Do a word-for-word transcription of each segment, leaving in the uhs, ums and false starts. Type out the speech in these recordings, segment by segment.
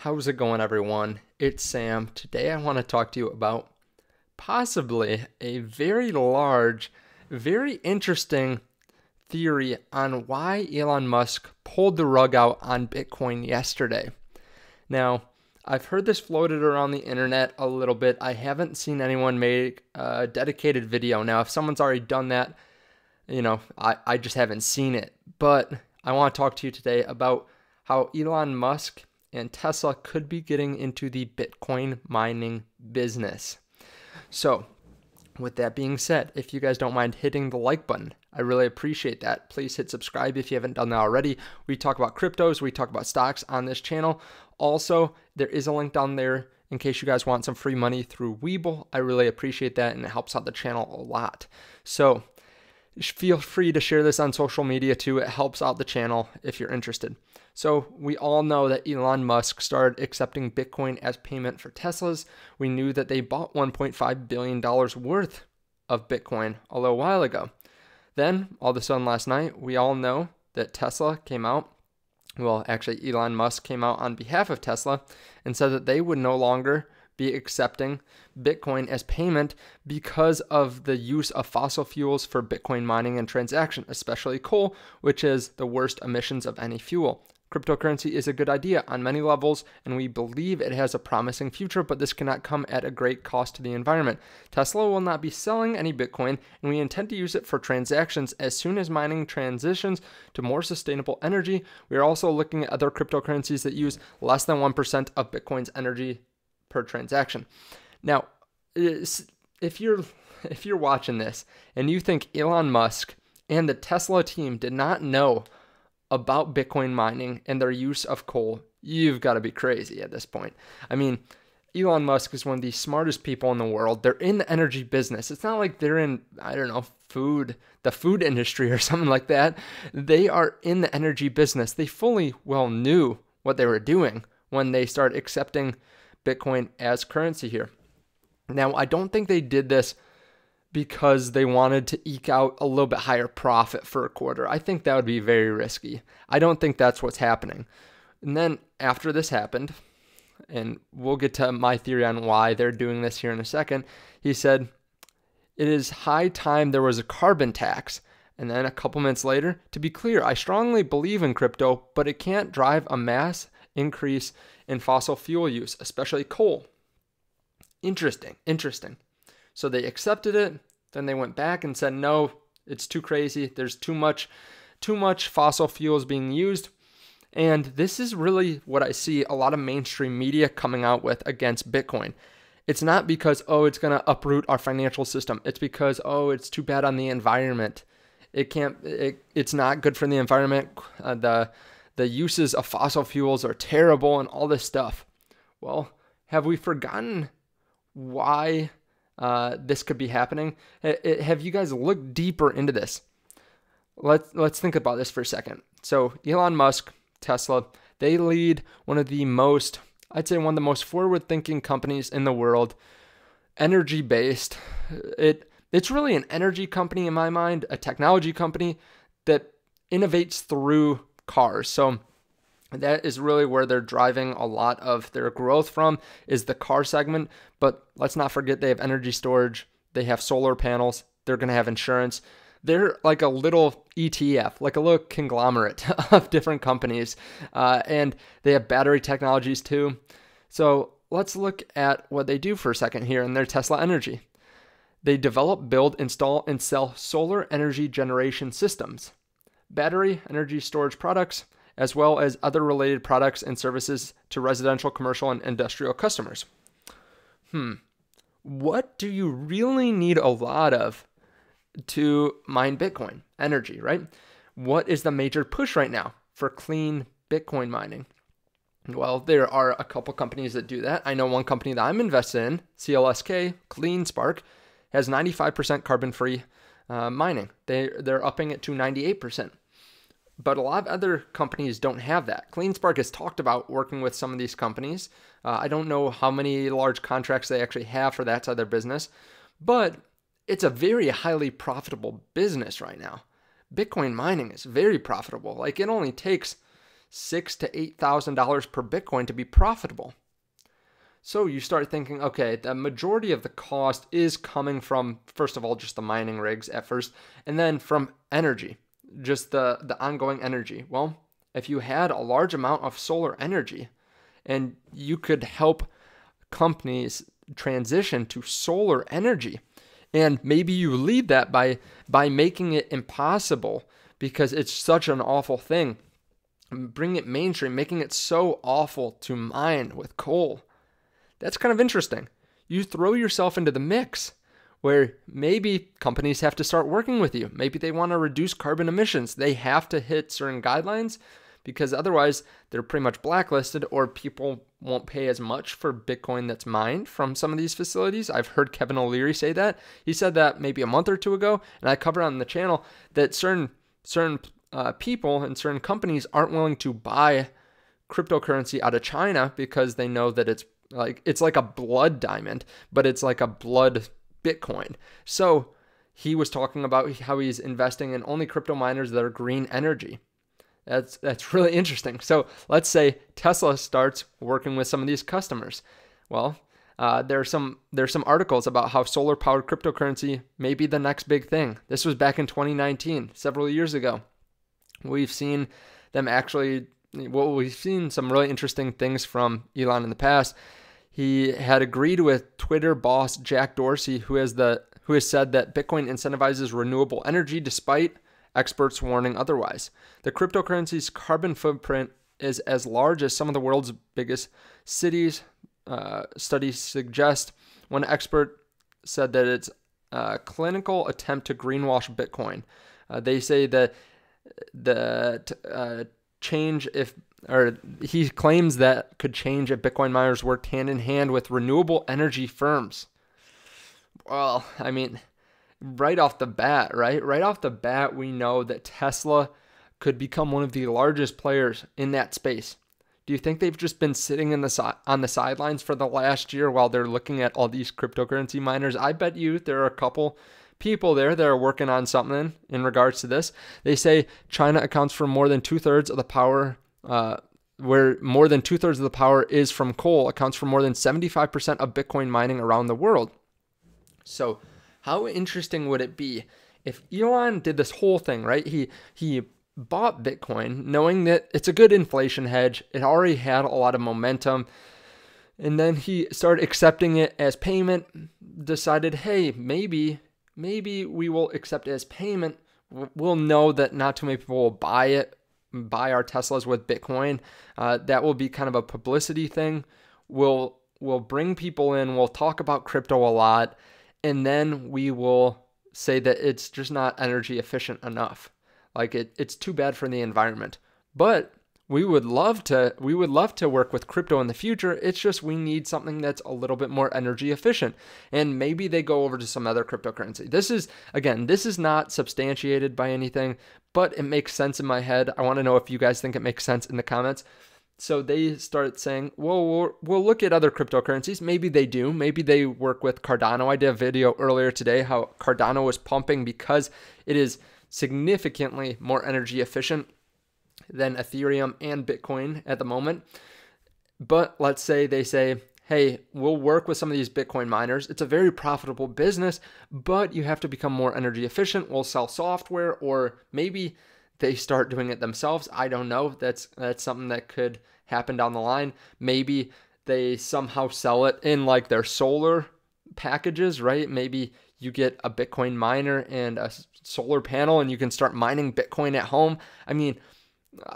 How's it going, everyone? It's Sam. Today I want to talk to you about possibly a very large, very interesting theory on why Elon Musk pulled the rug out on Bitcoin yesterday. Now, I've heard this floated around the internet a little bit. I haven't seen anyone make a dedicated video. Now, if someone's already done that, you know, I, I just haven't seen it. But I want to talk to you today about how Elon Musk and Tesla could be getting into the Bitcoin mining business. So with that being said, if you guys don't mind hitting the like button, I really appreciate that. Please hit subscribe if you haven't done that already. We talk about cryptos, we talk about stocks on this channel. Also, there is a link down there in case you guys want some free money through Webull. I really appreciate that, and it helps out the channel a lot. So feel free to share this on social media too. It helps out the channel if you're interested. So we all know that Elon Musk started accepting Bitcoin as payment for Teslas. We knew that they bought one point five billion dollars worth of Bitcoin a little while ago. Then all of a sudden last night, we all know that Tesla came out. Well, actually Elon Musk came out on behalf of Tesla and said that they would no longer be accepting Bitcoin as payment because of the use of fossil fuels for Bitcoin mining and transaction, especially coal, which is the worst emissions of any fuel. Cryptocurrency is a good idea on many levels, and we believe it has a promising future, but this cannot come at a great cost to the environment. Tesla will not be selling any Bitcoin, and we intend to use it for transactions as soon as mining transitions to more sustainable energy. We are also looking at other cryptocurrencies that use less than one percent of Bitcoin's energy per transaction. Now, if you're if you're watching this and you think Elon Musk and the Tesla team did not know about Bitcoin mining and their use of coal, you've got to be crazy at this point. I mean, Elon Musk is one of the smartest people in the world. They're in the energy business. It's not like they're in, I don't know, food, the food industry or something like that. They are in the energy business. They fully well knew what they were doing when they started accepting Bitcoin as currency here. Now, I don't think they did this because they wanted to eke out a little bit higher profit for a quarter. I think that would be very risky. I don't think that's what's happening. And then after this happened, and we'll get to my theory on why they're doing this here in a second, he said, "It is high time there was a carbon tax." And then a couple minutes later, "To be clear, I strongly believe in crypto, but it can't drive a mass increase in fossil fuel use, especially coal." Interesting, interesting. So they accepted it, then they went back and said, no, it's too crazy. There's too much, too much fossil fuels being used. And this is really what I see a lot of mainstream media coming out with against Bitcoin. It's not because, oh, it's going to uproot our financial system. It's because, oh, it's too bad on the environment. It can't, it, it's not good for the environment. Uh, the The uses of fossil fuels are terrible and all this stuff. Well, have we forgotten why uh, this could be happening? H have you guys looked deeper into this? Let's, let's think about this for a second. So Elon Musk, Tesla, they lead one of the most, I'd say one of the most forward-thinking companies in the world, energy-based. It, it's really an energy company in my mind, a technology company that innovates through cars. So that is really where they're driving a lot of their growth from, is the car segment. But let's not forget they have energy storage, they have solar panels, they're going to have insurance. They're like a little E T F, like a little conglomerate of different companies. Uh, and they have battery technologies too. So let's look at what they do for a second here in their Tesla Energy. They develop, build, install, and sell solar energy generation systems, battery energy storage products, as well as other related products and services to residential, commercial, and industrial customers. Hmm. What do you really need a lot of to mine Bitcoin? Energy, right? What is the major push right now for clean Bitcoin mining? Well, there are a couple companies that do that. I know one company that I'm invested in, C L S K, CleanSpark, has ninety-five percent carbon-free Uh, mining. They, they're upping it to ninety-eight percent. But a lot of other companies don't have that. CleanSpark has talked about working with some of these companies. Uh, I don't know how many large contracts they actually have for that side of their business, but it's a very highly profitable business right now. Bitcoin mining is very profitable. Like, it only takes, six thousand to eight thousand dollars per Bitcoin to be profitable. So you start thinking, okay, the majority of the cost is coming from, first of all, just the mining rigs at first, and then from energy, just the, the ongoing energy. Well, if you had a large amount of solar energy and you could help companies transition to solar energy, and maybe you lead that by, by making it impossible because it's such an awful thing, bring it mainstream, making it so awful to mine with coal. That's kind of interesting. You throw yourself into the mix where maybe companies have to start working with you. Maybe they want to reduce carbon emissions. They have to hit certain guidelines because otherwise they're pretty much blacklisted, or people won't pay as much for Bitcoin that's mined from some of these facilities. I've heard Kevin O'Leary say that. He said that maybe a month or two ago, and I covered on the channel that certain, certain uh, people and certain companies aren't willing to buy cryptocurrency out of China because they know that it's Like it's like a blood diamond, but it's like a blood Bitcoin. So he was talking about how he's investing in only crypto miners that are green energy. That's that's really interesting. So let's say Tesla starts working with some of these customers. Well, uh, there's some there's some articles about how solar powered cryptocurrency may be the next big thing. This was back in twenty nineteen, several years ago. We've seen them actually. Well, we've seen some really interesting things from Elon in the past. He had agreed with Twitter boss Jack Dorsey, who has the who has said that Bitcoin incentivizes renewable energy despite experts warning otherwise. The cryptocurrency's carbon footprint is as large as some of the world's biggest cities, uh, studies suggest. One expert said that it's a clinical attempt to greenwash Bitcoin. Uh, they say that that uh, change if, or he claims that could change if Bitcoin miners worked hand in hand with renewable energy firms. Well, I mean, right off the bat, right? Right off the bat, we know that Tesla could become one of the largest players in that space. Do you think they've just been sitting in the si on the sidelines for the last year while they're looking at all these cryptocurrency miners? I bet you there are a couple people there that are working on something in regards to this. They say China accounts for more than two thirds of the power, uh, where more than two thirds of the power is from coal, accounts for more than seventy-five percent of Bitcoin mining around the world. So how interesting would it be if Elon did this whole thing, right? He, he bought Bitcoin knowing that it's a good inflation hedge. It already had a lot of momentum. And then he started accepting it as payment, decided, hey, maybe Maybe we will accept it as payment. We'll know that not too many people will buy it, buy our Teslas with Bitcoin. Uh, that will be kind of a publicity thing. We'll we'll bring people in. We'll talk about crypto a lot, and then we will say that it's just not energy efficient enough. Like it, it's too bad for the environment. But we would love to we would love to work with crypto in the future. It's just we need something that's a little bit more energy efficient. And maybe they go over to some other cryptocurrency. This is, again, this is not substantiated by anything, but it makes sense in my head. I want to know if you guys think it makes sense in the comments. So they started saying, well, we'll, we'll look at other cryptocurrencies. Maybe they do. Maybe they work with Cardano. I did a video earlier today how Cardano was pumping because it is significantly more energy efficient than Ethereum and Bitcoin at the moment. But let's say they say, hey, we'll work with some of these Bitcoin miners. It's a very profitable business, but you have to become more energy efficient. We'll sell software, or maybe they start doing it themselves. I don't know. That's that's something that could happen down the line. Maybe they somehow sell it in like their solar packages, right? Maybe you get a Bitcoin miner and a solar panel and you can start mining Bitcoin at home. I mean,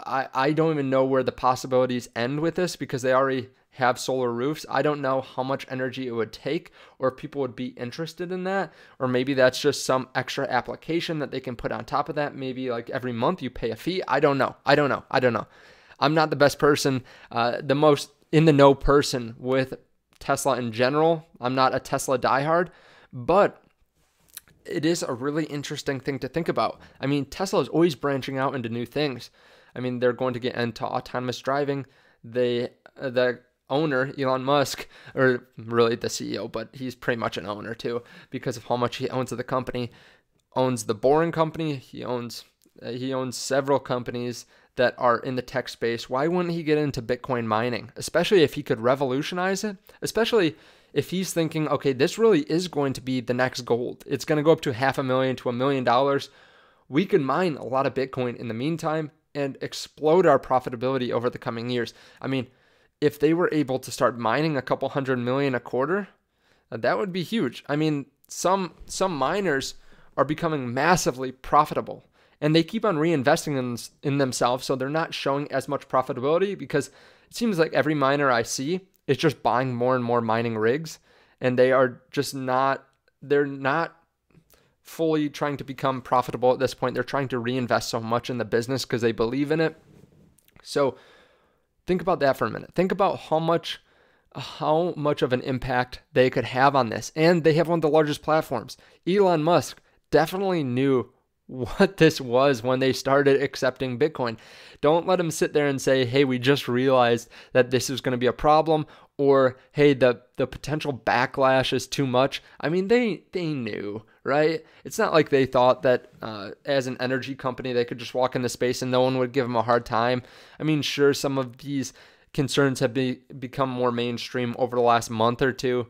I, I don't even know where the possibilities end with this because they already have solar roofs. I don't know how much energy it would take or if people would be interested in that. Or maybe that's just some extra application that they can put on top of that. Maybe like every month you pay a fee. I don't know. I don't know. I don't know. I'm not the best person, uh, the most in the know person with Tesla in general. I'm not a Tesla diehard, but it is a really interesting thing to think about. I mean, Tesla is always branching out into new things. I mean, they're going to get into autonomous driving. They, uh, the owner, Elon Musk, or really the C E O, but he's pretty much an owner too because of how much he owns of the company, owns the Boring Company. He owns uh, he owns several companies that are in the tech space, why wouldn't he get into Bitcoin mining, especially if he could revolutionize it, especially if he's thinking, okay, this really is going to be the next gold. It's going to go up to half a million to a million dollars. We could mine a lot of Bitcoin in the meantime and explode our profitability over the coming years. I mean, if they were able to start mining a couple hundred million a quarter, that would be huge. I mean, some some miners are becoming massively profitable, and they keep on reinvesting in, in themselves, so they're not showing as much profitability, because it seems like every miner I see is just buying more and more mining rigs, and they are just not, they're not fully trying to become profitable at this point. They're trying to reinvest so much in the business because they believe in it. So think about that for a minute. Think about how much how much of an impact they could have on this. And they have one of the largest platforms. Elon Musk definitely knew what this was when they started accepting Bitcoin. Don't let them sit there and say, hey, we just realized that this is going to be a problem, or hey, the, the potential backlash is too much. I mean, they, they knew, right? It's not like they thought that uh, as an energy company, they could just walk into space and no one would give them a hard time. I mean, sure, some of these concerns have be, become more mainstream over the last month or two,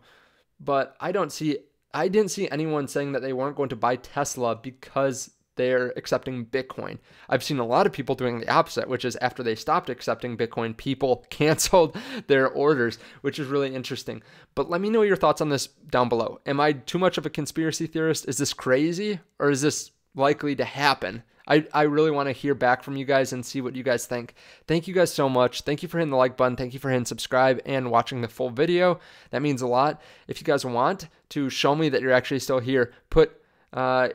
but I don't see, I didn't see anyone saying that they weren't going to buy Tesla because they're accepting Bitcoin. I've seen a lot of people doing the opposite, which is after they stopped accepting Bitcoin, people canceled their orders, which is really interesting. But let me know your thoughts on this down below. Am I too much of a conspiracy theorist? Is this crazy, or is this likely to happen? I, I really want to hear back from you guys and see what you guys think. Thank you guys so much. Thank you for hitting the like button. Thank you for hitting subscribe and watching the full video. That means a lot. If you guys want to show me that you're actually still here, put, uh,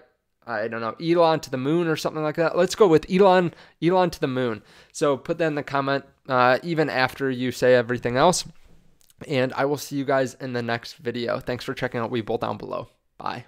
I don't know, Elon to the moon or something like that. Let's go with Elon, Elon to the moon. So put that in the comment, uh, even after you say everything else. And I will see you guys in the next video. Thanks for checking out Webull down below. Bye.